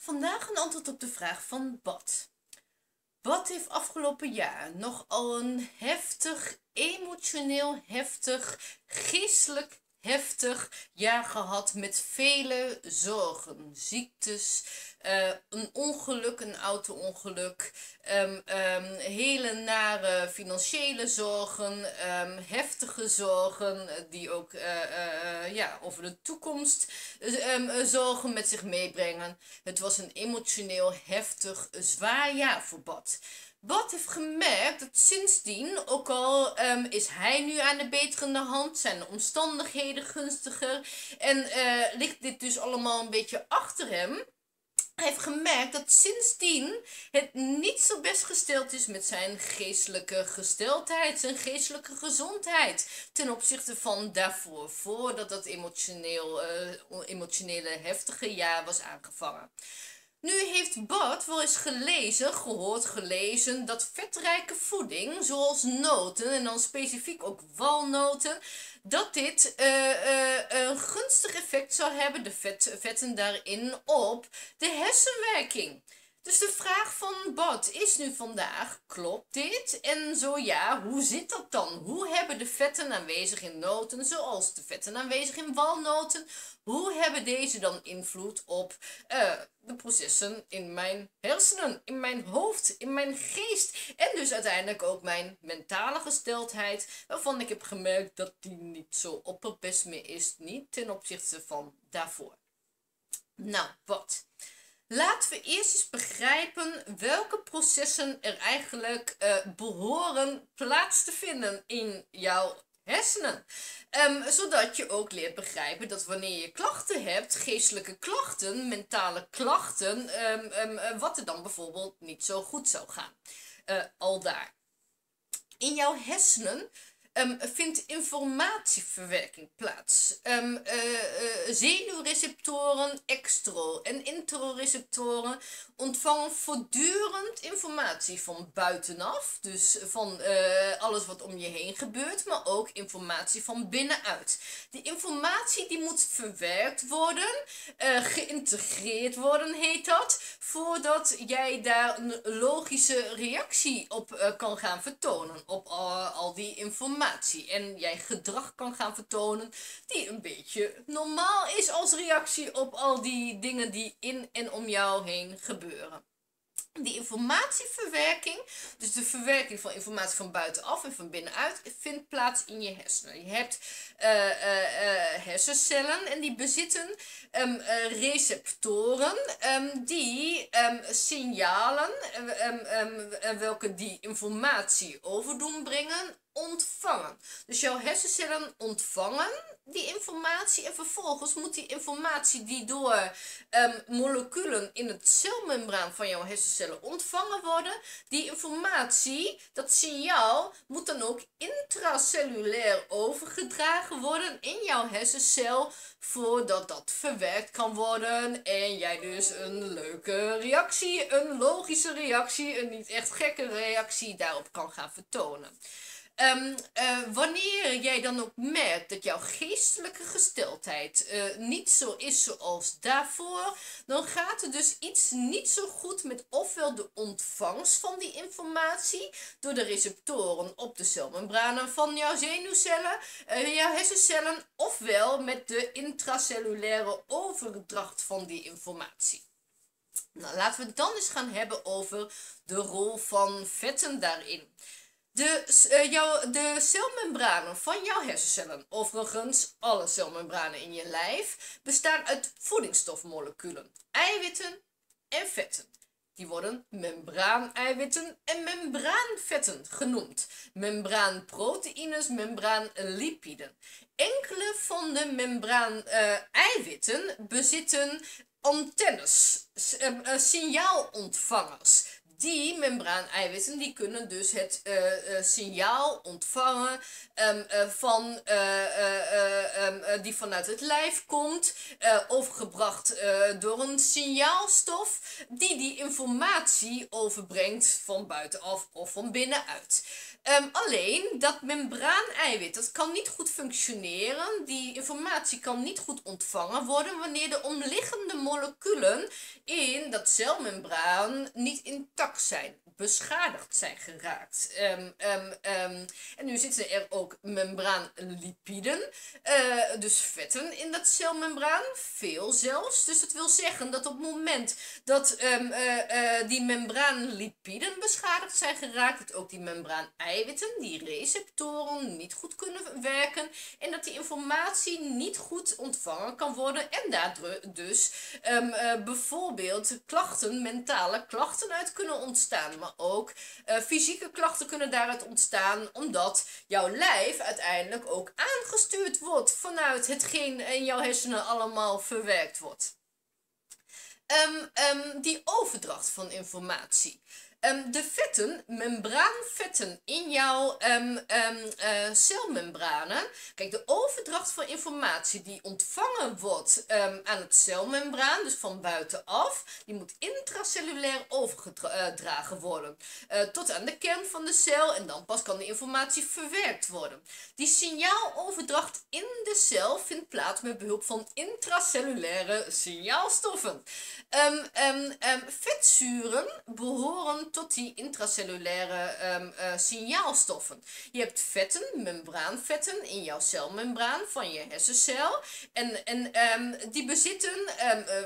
Vandaag een antwoord op de vraag van Bart. Bart heeft afgelopen jaar nogal een heftig, emotioneel heftig, geestelijk heftig jaar gehad met vele zorgen, ziektes, een ongeluk, een auto-ongeluk, hele nare financiële zorgen, heftige zorgen die ook over de toekomst zorgen met zich meebrengen. Het was een emotioneel heftig, zwaar jaar voor Bart. Bart heeft gemerkt dat sindsdien, ook al is hij nu aan de beterende hand, zijn de omstandigheden gunstiger en ligt dit dus allemaal een beetje achter hem. Hij heeft gemerkt dat sindsdien het niet zo best gesteld is met zijn geestelijke gesteldheid, zijn geestelijke gezondheid ten opzichte van daarvoor, voordat dat emotionele heftige jaar was aangevangen. Nu heeft Bart wel eens gelezen dat vetrijke voeding, zoals noten en dan specifiek ook walnoten, dat dit een gunstig effect zou hebben, de vetten daarin, op de hersenwerking. Dus de vraag van Bart is nu vandaag, klopt dit? En zo ja, hoe zit dat dan? Hoe hebben de vetten aanwezig in noten, zoals de vetten aanwezig in walnoten, hoe hebben deze dan invloed op de processen in mijn hersenen, in mijn hoofd, in mijn geest en dus uiteindelijk ook mijn mentale gesteldheid, waarvan ik heb gemerkt dat die niet zo opperbest meer is, niet ten opzichte van daarvoor. Nou, Bart. Laten we eerst eens begrijpen welke processen er eigenlijk behoren plaats te vinden in jouw hersenen. Zodat je ook leert begrijpen dat wanneer je klachten hebt, geestelijke klachten, mentale klachten, wat er dan bijvoorbeeld niet zo goed zou gaan. Aldaar. In jouw hersenen vindt informatieverwerking plaats. Zenuwreceptoren, extro- en introreceptoren ontvangen voortdurend informatie van buitenaf, dus van alles wat om je heen gebeurt, maar ook informatie van binnenuit. Die informatie die moet verwerkt worden, geïntegreerd worden heet dat, voordat jij daar een logische reactie op kan gaan vertonen, op al die informatie. En jij gedrag kan gaan vertonen die een beetje normaal is als reactie op al die dingen die in en om jou heen gebeuren. Die informatieverwerking, dus de verwerking van informatie van buitenaf en van binnenuit, vindt plaats in je hersenen. Je hebt hersencellen en die bezitten receptoren die signalen, welke die informatie over doen brengen, ontvangen. Dus jouw hersencellen ontvangen die informatie en vervolgens moet die informatie die door moleculen in het celmembraan van jouw hersencellen ontvangen worden, die informatie, dat signaal, moet dan ook intracellulair overgedragen worden in jouw hersencel voordat dat verwerkt kan worden en jij dus een leuke reactie, een logische reactie, een niet echt gekke reactie daarop kan gaan vertonen. Wanneer jij dan ook merkt dat jouw geestelijke gesteldheid niet zo is zoals daarvoor, dan gaat er dus iets niet zo goed met ofwel de ontvangst van die informatie door de receptoren op de celmembranen van jouw zenuwcellen, jouw hersencellen, ofwel met de intracellulaire overdracht van die informatie. Nou, laten we het dan eens gaan hebben over de rol van vetten daarin. De celmembranen van jouw hersencellen, overigens alle celmembranen in je lijf, bestaan uit voedingsstofmoleculen, eiwitten en vetten. Die worden membraaneiwitten en membraanvetten genoemd. Membraanproteïnes, membraanlipiden. Enkele van de membraaneiwitten bezitten antennes, signaalontvangers. Die membraaneiwitten die kunnen dus het signaal ontvangen die vanuit het lijf komt, overgebracht door een signaalstof die informatie overbrengt van buitenaf of van binnenuit. Alleen dat membraaneiwit, dat kan niet goed functioneren. Die informatie kan niet goed ontvangen worden wanneer de omliggende moleculen in dat celmembraan niet intact zijn, beschadigd zijn geraakt. En nu zitten er ook membraanlipiden, dus vetten in dat celmembraan, veel zelfs. Dus dat wil zeggen dat op het moment dat die membraanlipiden beschadigd zijn geraakt, dat ook die membraaneiwitten, die receptoren, niet goed kunnen werken en dat die informatie niet goed ontvangen kan worden en daar dus bijvoorbeeld klachten, mentale klachten uit kunnen ontstaan, maar ook fysieke klachten kunnen daaruit ontstaan, omdat jouw lijf uiteindelijk ook aangestuurd wordt vanuit hetgeen in jouw hersenen allemaal verwerkt wordt. Die overdracht van informatie. De vetten, membraanvetten in jouw celmembranen. Kijk, de overdracht van informatie die ontvangen wordt aan het celmembraan, dus van buitenaf, die moet intracellulair overgedragen worden. Tot aan de kern van de cel en dan pas kan de informatie verwerkt worden. Die signaaloverdracht in de cel vindt plaats met behulp van intracellulaire signaalstoffen. Vetzuren behoren tot die intracellulaire signaalstoffen. Je hebt vetten, membraanvetten in jouw celmembraan van je hersencel. En die bezitten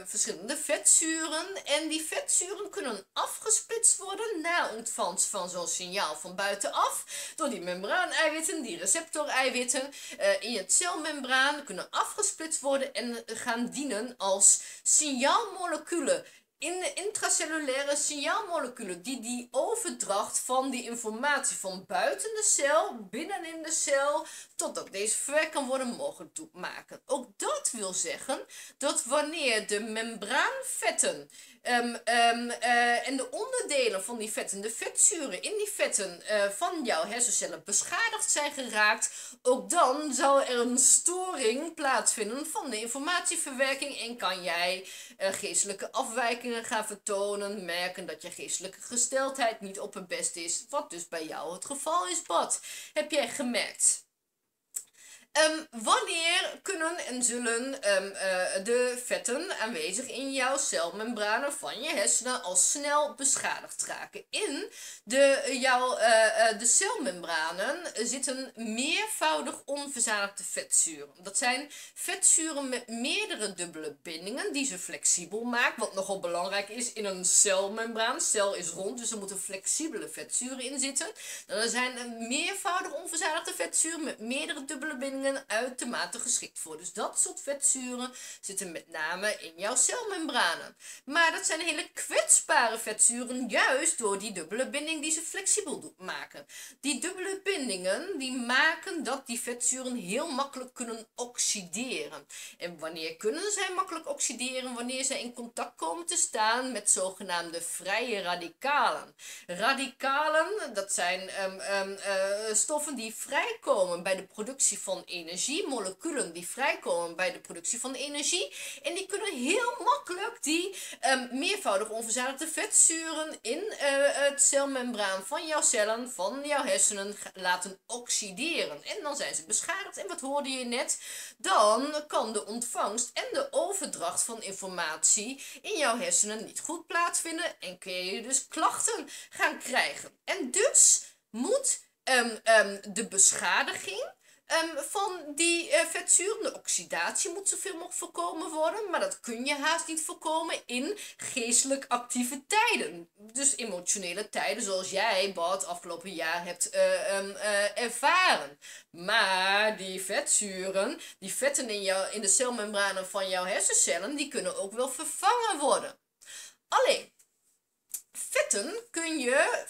verschillende vetzuren. En die vetzuren kunnen afgesplitst worden na ontvangst van zo'n signaal van buitenaf. Door die membraaneiwitten, die receptoreiwitten in het celmembraan kunnen afgesplitst worden en gaan dienen als signaalmoleculen. In de intracellulaire signaalmoleculen die die overdracht van die informatie van buiten de cel, binnenin de cel, totdat deze verwerkt kan worden, mogelijk maken. Ook dat wil zeggen dat wanneer de membraanvetten en de onderdelen van die vetten, de vetzuren in die vetten van jouw hersencellen beschadigd zijn geraakt, ook dan zal er een storing plaatsvinden van de informatieverwerking en kan jij geestelijke afwijkingen gaan vertonen, merken dat je geestelijke gesteldheid niet op het best is, wat dus bij jou het geval is. Wat heb jij gemerkt? Wanneer kunnen en zullen de vetten aanwezig in jouw celmembranen van je hersenen al snel beschadigd raken? In de celmembranen zitten meervoudig onverzadigde vetzuren. Dat zijn vetzuren met meerdere dubbele bindingen die ze flexibel maken, wat nogal belangrijk is in een celmembraan. Cel is rond, dus er moeten flexibele vetzuren in zitten. Dan zijn meervoudig onverzadigde vetzuren met meerdere dubbele bindingen uitermate geschikt voor. Dus dat soort vetzuren zitten met name in jouw celmembranen. Maar dat zijn hele kwetsbare vetzuren, juist door die dubbele binding die ze flexibel maken. Die dubbele bindingen die maken dat die vetzuren heel makkelijk kunnen oxideren. En wanneer kunnen zij makkelijk oxideren? Wanneer zij in contact komen te staan met zogenaamde vrije radicalen. Radicalen, dat zijn stoffen die vrijkomen bij de productie van energie, moleculen die vrijkomen bij de productie van energie en die kunnen heel makkelijk die meervoudig onverzadigde vetzuren in het celmembraan van jouw cellen, van jouw hersenen laten oxideren en dan zijn ze beschadigd en wat hoorde je net? Dan kan de ontvangst en de overdracht van informatie in jouw hersenen niet goed plaatsvinden en kun je dus klachten gaan krijgen en dus moet de beschadiging van die vetzuren, de oxidatie moet zoveel mogelijk voorkomen worden, maar dat kun je haast niet voorkomen in geestelijk actieve tijden. Dus emotionele tijden zoals jij, Bart, afgelopen jaar hebt ervaren. Maar die vetzuren, die vetten in de celmembranen van jouw hersencellen, die kunnen ook wel vervangen worden. Alleen,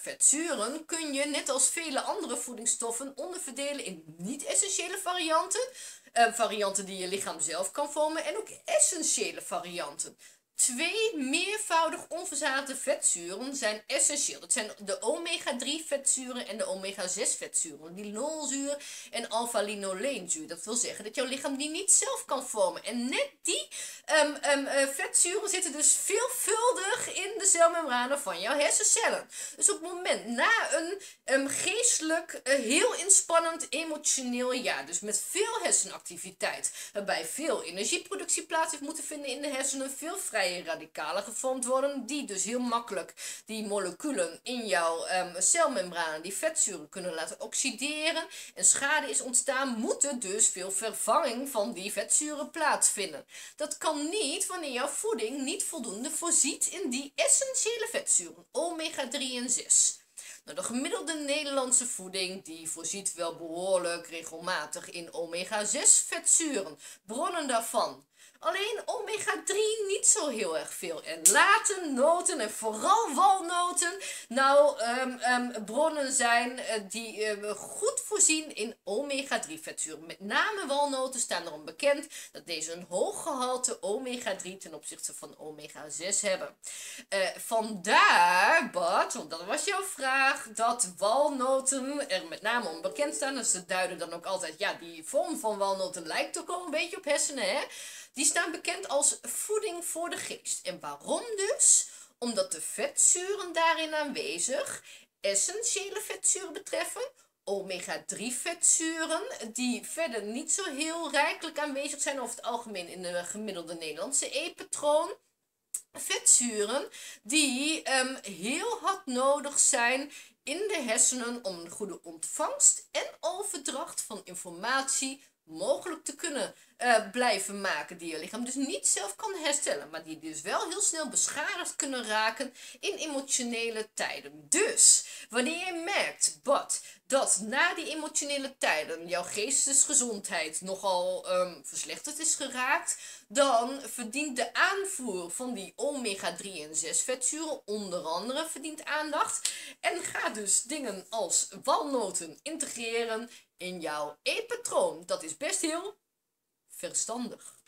vetzuren kun je net als vele andere voedingsstoffen onderverdelen in niet-essentiële varianten. Varianten die je lichaam zelf kan vormen en ook essentiële varianten. Twee meervoudig onverzadigde vetzuren zijn essentieel. Dat zijn de omega-3 vetzuren en de omega-6 vetzuren. Linolzuur en alfalinoleenzuur. Dat wil zeggen dat jouw lichaam die niet zelf kan vormen. En net die vetzuren zitten dus veelvuldig in de celmembranen van jouw hersencellen. Dus op het moment na een geestelijk heel inspannend emotioneel jaar, dus met veel hersenactiviteit, waarbij veel energieproductie plaats heeft moeten vinden in de hersenen, veel vrije radicalen gevormd worden, die dus heel makkelijk die moleculen in jouw celmembranen, die vetzuren, kunnen laten oxideren en schade is ontstaan, moet er dus veel vervanging van die vetzuren plaatsvinden. Dat kan niet wanneer jouw voeding niet voldoende voorziet in die essentiële vetzuren, omega-3 en 6. Nou, de gemiddelde Nederlandse voeding die voorziet wel behoorlijk regelmatig in omega-6 vetzuren, bronnen daarvan. Alleen omega-3 niet zo heel erg veel. En laten noten en vooral walnoten nou bronnen zijn die goed voorzien in omega-3 vetzuren. Met name walnoten staan erom bekend dat deze een hoog gehalte omega-3 ten opzichte van omega-6 hebben. Vandaar, Bart, want dat was jouw vraag, dat walnoten er met name om bekend staan. Dus ze duiden dan ook altijd, ja, die vorm van walnoten lijkt ook al een beetje op hersenen, hè? Die staan bekend als voeding voor de geest. En waarom dus? Omdat de vetzuren daarin aanwezig essentiële vetzuren betreffen, omega-3 vetzuren, die verder niet zo heel rijkelijk aanwezig zijn over het algemeen in de gemiddelde Nederlandse eetpatroon. Vetzuren die heel hard nodig zijn in de hersenen om een goede ontvangst en overdracht van informatie mogelijk te kunnen blijven maken, die je lichaam dus niet zelf kan herstellen, maar die dus wel heel snel beschadigd kunnen raken in emotionele tijden. Dus wanneer je merkt, Bart, dat na die emotionele tijden jouw geestesgezondheid nogal verslechterd is geraakt, dan verdient de aanvoer van die omega-3 en 6 vetzuren onder andere verdient aandacht en ga dus dingen als walnoten integreren in jouw eetpatroon. Dat is best heel verstandig.